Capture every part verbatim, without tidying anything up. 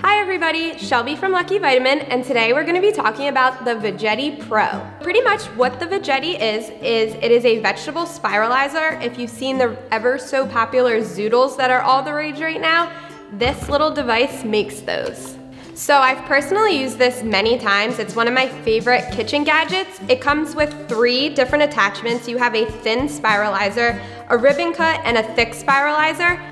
Hi everybody, Shelby from Lucky Vitamin, and today we're gonna be talking about the Veggetti Pro. Pretty much what the Veggetti is, is it is a vegetable spiralizer. If you've seen the ever so popular zoodles that are all the rage right now, this little device makes those. So I've personally used this many times. It's one of my favorite kitchen gadgets. It comes with three different attachments. You have a thin spiralizer, a ribbon cut, and a thick spiralizer.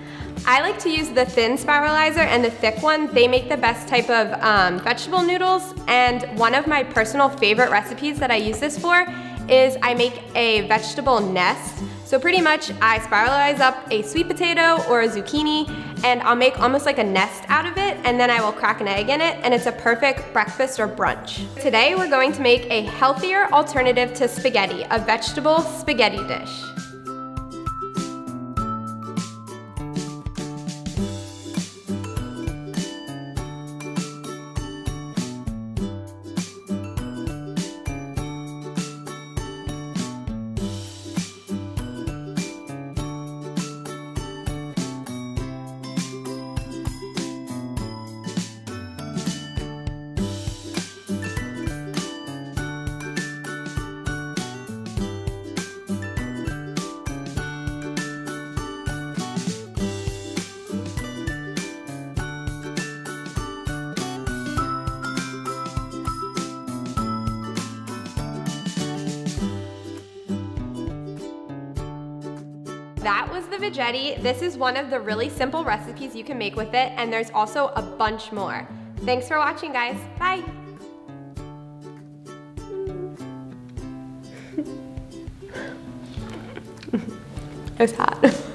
I like to use the thin spiralizer and the thick one. They make the best type of um, vegetable noodles, and one of my personal favorite recipes that I use this for is I make a vegetable nest. So pretty much I spiralize up a sweet potato or a zucchini and I'll make almost like a nest out of it, and then I will crack an egg in it, and it's a perfect breakfast or brunch. Today we're going to make a healthier alternative to spaghetti, a vegetable spaghetti dish. That was the Veggetti. This is one of the really simple recipes you can make with it, and there's also a bunch more. Thanks for watching, guys. Bye. It's hot.